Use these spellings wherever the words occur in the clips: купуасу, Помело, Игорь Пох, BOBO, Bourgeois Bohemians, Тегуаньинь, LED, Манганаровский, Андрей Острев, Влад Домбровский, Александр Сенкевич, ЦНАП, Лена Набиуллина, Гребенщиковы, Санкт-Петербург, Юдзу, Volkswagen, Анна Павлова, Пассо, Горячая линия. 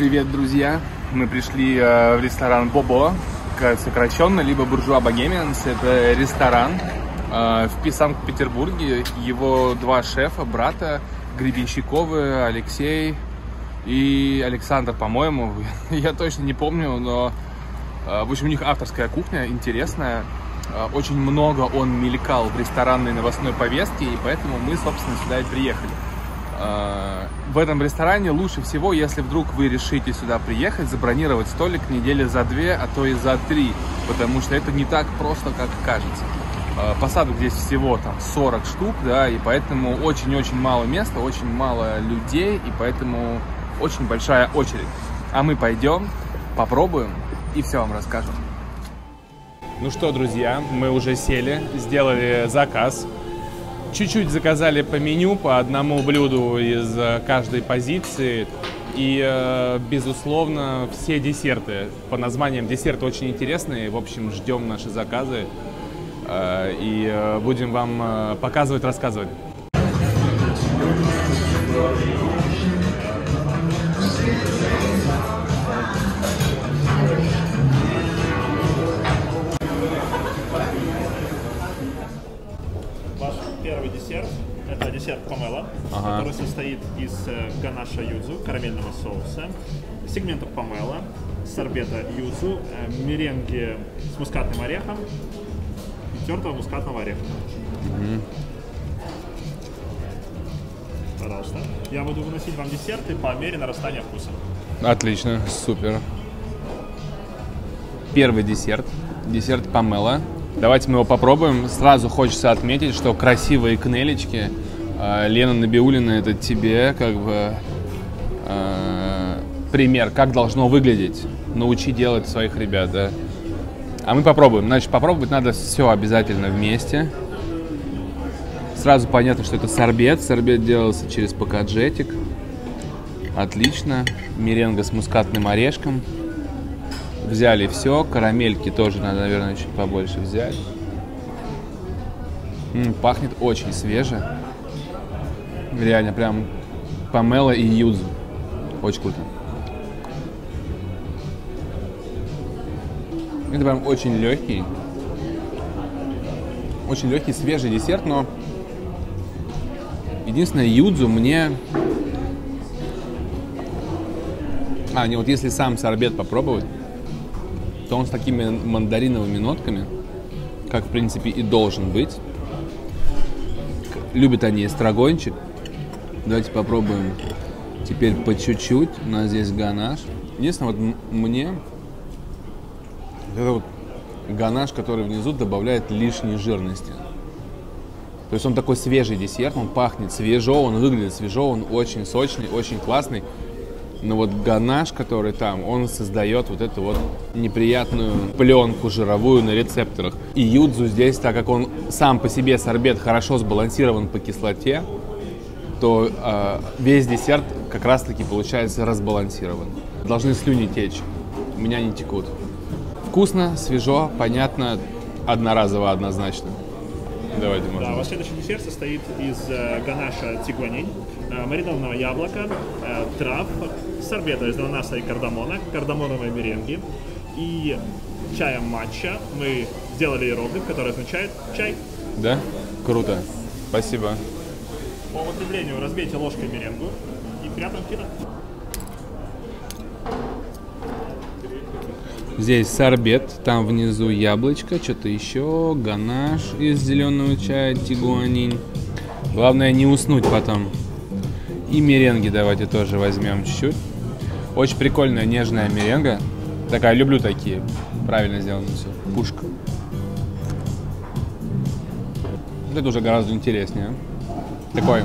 Привет, друзья! Мы пришли в ресторан Бобо, сокращенно, либо Bourgeois Bohemians. Это ресторан в Санкт-Петербурге. Его два шефа, брата, Гребенщиковы, Алексей и Александр, по-моему. Я точно не помню, но, в общем, у них авторская кухня, интересная. Очень много он мелькал в ресторанной новостной повестке, и поэтому мы, собственно, сюда и приехали. В этом ресторане лучше всего, если вдруг вы решите сюда приехать, забронировать столик недели за две, а то и за три, потому что это не так просто, как кажется. Посадок здесь всего там 40 штук, да, и поэтому очень-очень мало места, очень мало людей, и поэтому очень большая очередь. А мы пойдем, попробуем и все вам расскажем. Ну что, друзья, мы уже сели, сделали заказ. Чуть-чуть заказали по меню, по одному блюду из каждой позиции. И, безусловно, все десерты. По названиям десерты очень интересные. В общем, ждем наши заказы и будем вам показывать, рассказывать. Это десерт помело, который состоит из ганаша юдзу, карамельного соуса, сегментов помело, сорбета юдзу, меренги с мускатным орехом и тертого мускатного ореха. Пожалуйста. Я буду выносить вам десерты по мере нарастания вкуса. Отлично, супер. Первый десерт. Десерт помело. Давайте мы его попробуем. Сразу хочется отметить, что красивые кнелечки. Лена Набиуллина, это тебе как бы пример, как должно выглядеть. Научи делать своих ребят, да. А мы попробуем. Значит, попробовать надо все обязательно вместе. Сразу понятно, что это сорбет. Сорбет делался через пакаджетик. Отлично. Меренга с мускатным орешком. Взяли все, карамельки тоже надо, наверное, чуть побольше взять. Пахнет очень свеже. Реально, прям помело и юдзу. Очень круто. Это прям очень легкий, свежий десерт, но единственное, юдзу мне... не, вот если сам сорбет попробовать, то он с такими мандариновыми нотками, как, в принципе, и должен быть. Любят они эстрагончик. Давайте попробуем теперь по чуть-чуть. У нас здесь ганаш. Единственное, вот мне это вот ганаш, который внизу, добавляет лишней жирности. То есть он такой свежий десерт, он пахнет свежо, он выглядит свежо, он очень сочный, очень классный. Но вот ганаш, который там, он создает вот эту вот неприятную пленку жировую на рецепторах. И юдзу здесь, так как он сам по себе сорбет хорошо сбалансирован по кислоте, то весь десерт как раз-таки получается разбалансирован. Должны слюни течь, у меня не текут. Вкусно, свежо, понятно, одноразово, однозначно. Давайте, да, ваш следующий десерт состоит из ганаша тегуаньинь, маринованного яблока, трав, сорбета из ананаса и кардамона, кардамоновой меренги и чая матча. Мы сделали иероглиф, который означает чай. Да? Круто. Спасибо. По употреблению разбейте ложкой меренгу и прямо кидайте. Здесь сорбет, там внизу яблочко, что-то еще, ганаш из зеленого чая, тегуаньинь. Главное не уснуть потом. И меренги давайте тоже возьмем чуть-чуть. Очень прикольная нежная меренга. Такая, люблю такие. Правильно сделано все. Пушка. Вот это уже гораздо интереснее. Такой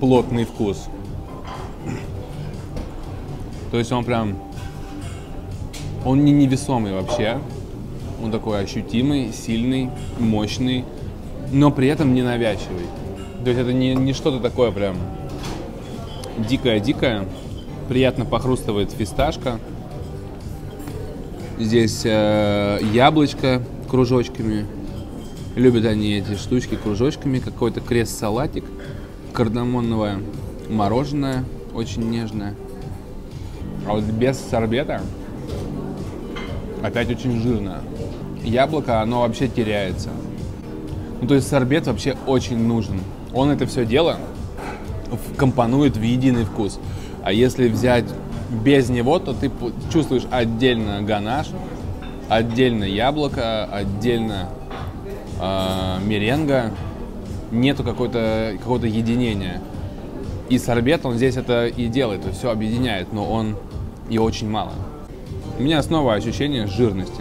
плотный вкус. То есть он прям, он не невесомый вообще, он такой ощутимый, сильный, мощный, но при этом не навязчивый. То есть это не что-то такое прям дикое-дикое, приятно похрустывает фисташка. Здесь яблочко кружочками, любят они эти штучки кружочками, какой-то крест-салатик, кардамоновая мороженое, очень нежное. А вот без сорбета опять очень жирное. Яблоко, оно вообще теряется. Ну, то есть сорбет вообще очень нужен. Он это все дело компонует в единый вкус. А если взять без него, то ты чувствуешь отдельно ганаш, отдельно яблоко, отдельно меренга. Нету какого-то единения. И сорбет, он здесь это и делает, то есть все объединяет, но он и очень мало. У меня снова ощущение жирности.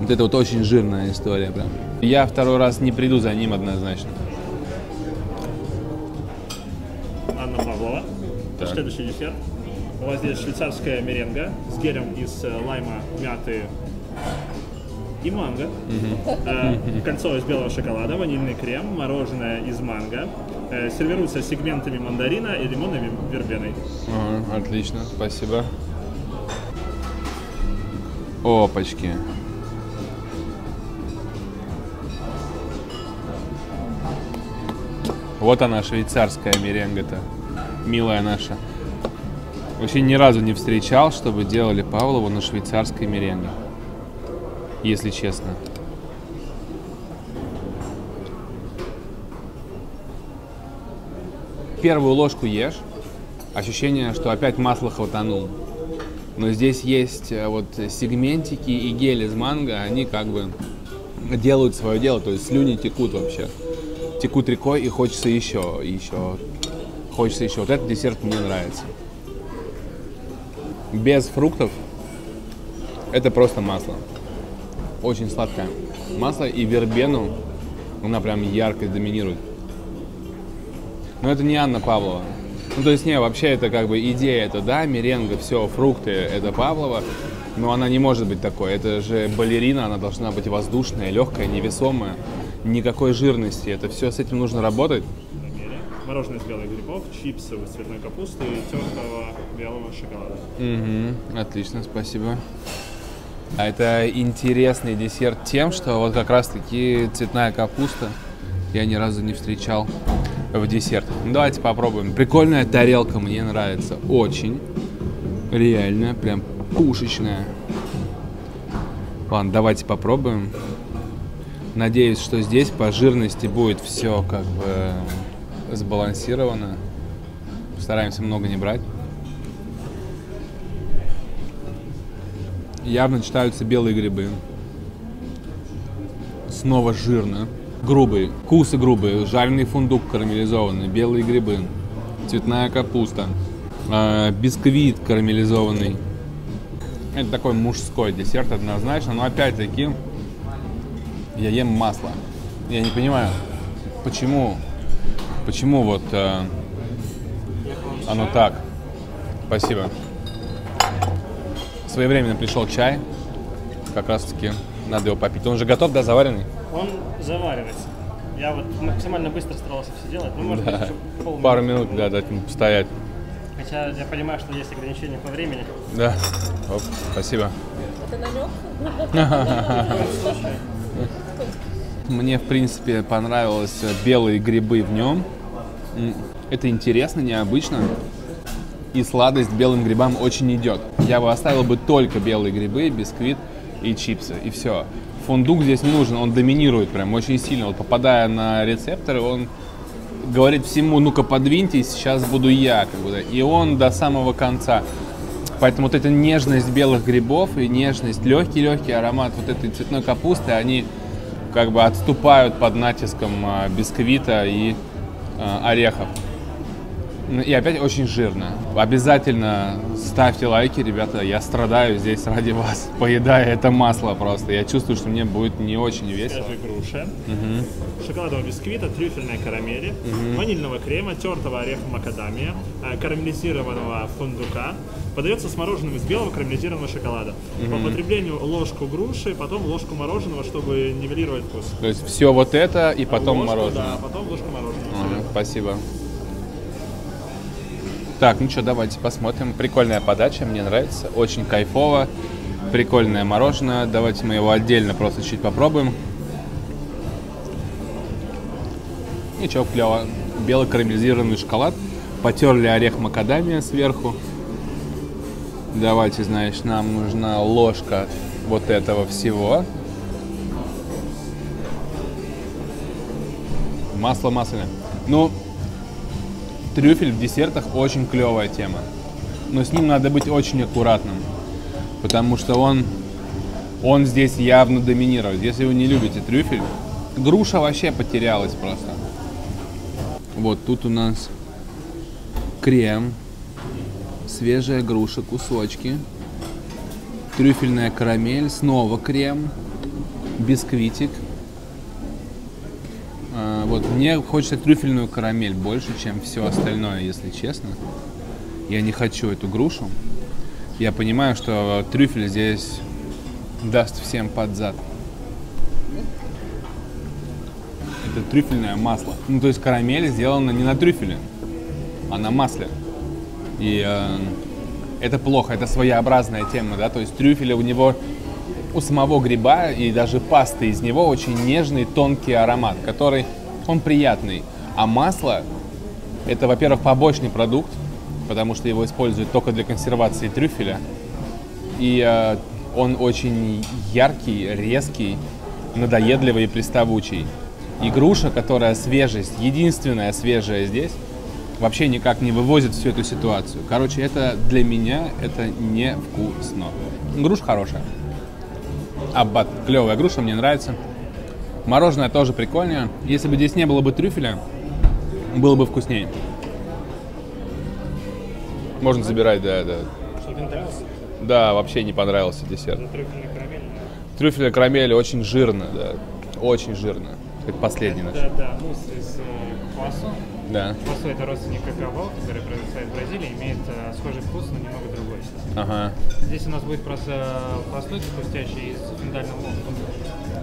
Вот это вот очень жирная история прям. Я второй раз не приду за ним однозначно. Анна Павлова. Так. Следующий десерт. У вас здесь швейцарская меренга с гелем из лайма, мяты и манго. Кольцо из белого шоколада, ванильный крем, мороженое из манго. Сервируется сегментами мандарина и лимонной вербеной. Ага, отлично, спасибо. Опачки. Вот она, швейцарская меренга-то, милая наша. Вообще ни разу не встречал, чтобы делали Павлову на швейцарской меренге, если честно. Первую ложку ешь, ощущение, что опять масла хватануло. Но здесь есть вот сегментики и гель из манго, они как бы делают свое дело, то есть слюни текут вообще. Текут рекой и хочется еще, хочется еще. Вот этот десерт мне нравится. Без фруктов это просто масло. Очень сладкое масло и вербену, она прям ярко доминирует. Но это не Анна Павлова. Ну, то есть, не, вообще это как бы идея, это да, меренга, все, фрукты, это Павлова. Но она не может быть такой. Это же балерина, она должна быть воздушная, легкая, невесомая. Никакой жирности, это все, с этим нужно работать. Мороженое из белых грибов, чипсы из цветной капусты и тертого белого шоколада. Угу, отлично, спасибо. А это интересный десерт тем, что вот как раз таки цветная капуста я ни разу не встречал в десертах. Ну, давайте попробуем. Прикольная тарелка, мне нравится очень. Реально, прям пушечная. Ладно, давайте попробуем. Надеюсь, что здесь по жирности будет все как бы сбалансировано. Стараемся много не брать. Явно читаются белые грибы. Снова жирно. Грубые. Вкусы грубые. Жареный фундук карамелизованный. Белые грибы. Цветная капуста. Бисквит карамелизованный. Это такой мужской десерт однозначно. Но опять-таки... я ем масло. Я не понимаю, почему вот оно так. Спасибо. Своевременно пришел чай. Как раз таки надо его попить. Он же готов, да, заваренный? Он заваривается. Я вот максимально быстро старался все делать. Ну, может, да. Пару минут, да, дать ему постоять. Хотя я понимаю, что есть ограничения по времени. Да. Оп, спасибо. Это намек? Мне, в принципе, понравились белые грибы в нем. Это интересно, необычно. И сладость белым грибам очень идет. Я бы оставил бы только белые грибы, бисквит и чипсы, и все. Фундук здесь не нужен, он доминирует прям очень сильно. Вот попадая на рецепторы, он говорит всему: ну-ка подвиньтесь, сейчас буду я. Как бы, и он до самого конца. Поэтому вот эта нежность белых грибов и нежность, легкий-легкий аромат вот этой цветной капусты, они как бы отступают под натиском бисквита и орехов. И опять очень жирно. Обязательно ставьте лайки, ребята. Я страдаю здесь ради вас, поедая это масло просто. Я чувствую, что мне будет не очень весело. Свежая груша, шоколадного бисквита, трюфельной карамели, ванильного крема, тертого ореха макадамия, карамелизированного фундука. Подается с мороженым из белого карамелизированного шоколада. По употреблению ложку груши, потом ложку мороженого, чтобы нивелировать вкус. То есть все вот это и потом ложку, мороженое. Да, потом ложку мороженого. Спасибо. Так, ну что, давайте посмотрим. Прикольная подача, мне нравится. Очень кайфово. Прикольное мороженое. Давайте мы его отдельно просто чуть попробуем. Ничего, клево. Белый карамелизированный шоколад. Потерли орех макадамия сверху. Давайте, значит, нам нужна ложка вот этого всего. Масло масляное. Ну, трюфель в десертах очень клевая тема. Но с ним надо быть очень аккуратным. Потому что он здесь явно доминирует. Если вы не любите трюфель, груша вообще потерялась просто. Вот тут у нас крем, свежая груша, кусочки, трюфельная карамель, снова крем, бисквитик. Вот мне хочется трюфельную карамель больше, чем все остальное, если честно. Я не хочу эту грушу. Я понимаю, что трюфель здесь даст всем под зад. Это трюфельное масло. Ну, то есть карамель сделана не на трюфеле, а на масле. И это плохо, это своеобразная тема, да, то есть трюфеля у него, у самого гриба и даже пасты из него очень нежный, тонкий аромат, который, он приятный. А масло, это, во-первых, побочный продукт, потому что его используют только для консервации трюфеля. И он очень яркий, резкий, надоедливый и приставучий. И груша, которая свежесть, единственная свежая здесь, вообще никак не вывозит всю эту ситуацию. Короче, это для меня это невкусно. Груша хорошая. Аббат, клевая груша, мне нравится. Мороженое тоже прикольное. Если бы здесь не было бы трюфеля, было бы вкуснее. Можно забирать, да. Что, не нравился? Да, вообще не понравился десерт. Трюфельная карамель очень жирно, да. Очень жирно. Это последний наш. Да, мусс из купуасу. Да. Пассо — это родственник какао, который произрастает в Бразилии, имеет схожий вкус, но немного другой. Ага. Здесь у нас будет просто пласточек, хрустящий из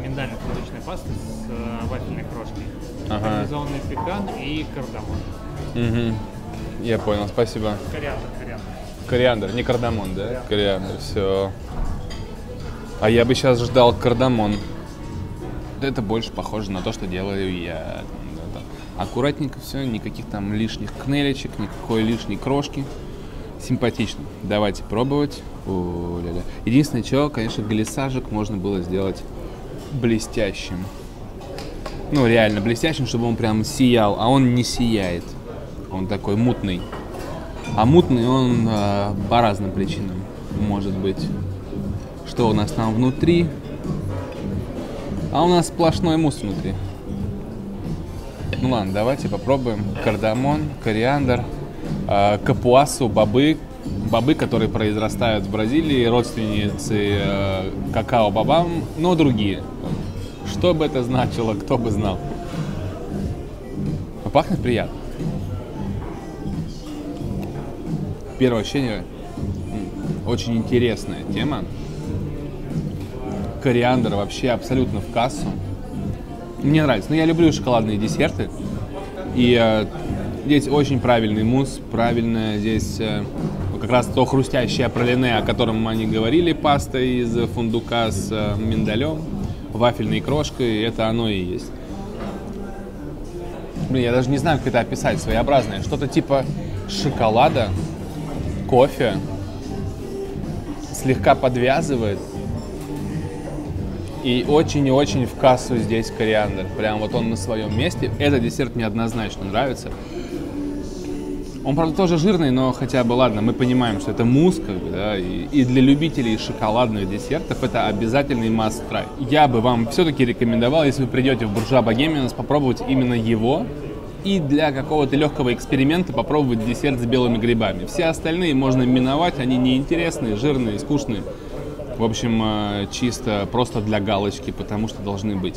миндально-фундучной пасты с вафельной крошкой. Ага. Карамелизованный пекан и кардамон. Угу. Я понял, спасибо. Кориандр. Кориандр, не кардамон, да? Кориандр, все. А я бы сейчас ждал кардамон. Это больше похоже на то, что делаю я. Аккуратненько все, никаких там лишних кнелечек, никакой лишней крошки. Симпатично. Давайте пробовать. О-ля-ля. Единственное, чего, конечно, глиссажик можно было сделать блестящим. Ну, реально блестящим, чтобы он прям сиял. А он не сияет. Он такой мутный. А мутный он по разным причинам может быть. Что у нас там внутри? А у нас сплошной мусс внутри. Ну ладно, давайте попробуем кардамон, кориандр, капуасу, бобы, которые произрастают в Бразилии, родственницы какао-бобам, но другие. Что бы это значило, кто бы знал. Но пахнет приятно. Первое ощущение, очень интересная тема. Кориандр вообще абсолютно в кассу. Мне нравится. Но я люблю шоколадные десерты. И здесь очень правильный мусс, правильное здесь как раз то хрустящее пролине, о котором они говорили, паста из фундука с миндалем, вафельной крошкой, это оно и есть. Блин, я даже не знаю, как это описать, своеобразное. Что-то типа шоколада, кофе, слегка подвязывает. И очень и очень в кассу здесь кориандр. Прям вот он на своем месте. Этот десерт мне однозначно нравится. Он, правда, тоже жирный, но хотя бы ладно, мы понимаем, что это мусс, как бы, да, и для любителей шоколадных десертов это обязательный must-try. Я бы вам все-таки рекомендовал, если вы придете в Bourgeois Bohemians, попробовать именно его. И для какого-то легкого эксперимента попробовать десерт с белыми грибами. Все остальные можно миновать, они неинтересные, жирные, скучные. В общем, чисто просто для галочки, потому что должны быть.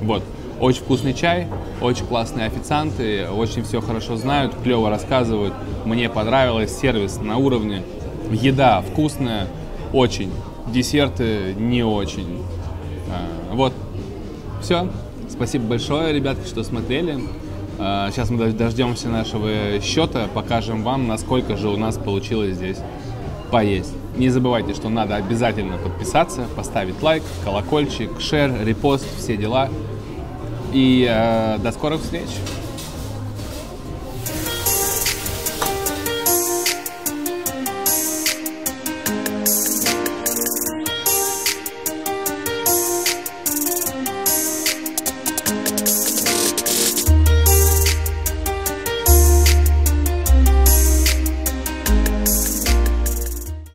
Вот. Очень вкусный чай, очень классные официанты, очень все хорошо знают, клево рассказывают. Мне понравилось, сервис на уровне. Еда вкусная, очень. Десерты не очень. Вот. Все. Спасибо большое, ребятки, что смотрели. Сейчас мы дождемся нашего счета, покажем вам, насколько же у нас получилось здесь поесть. Не забывайте, что надо обязательно подписаться, поставить лайк, колокольчик, шер, репост, все дела. И до скорых встреч!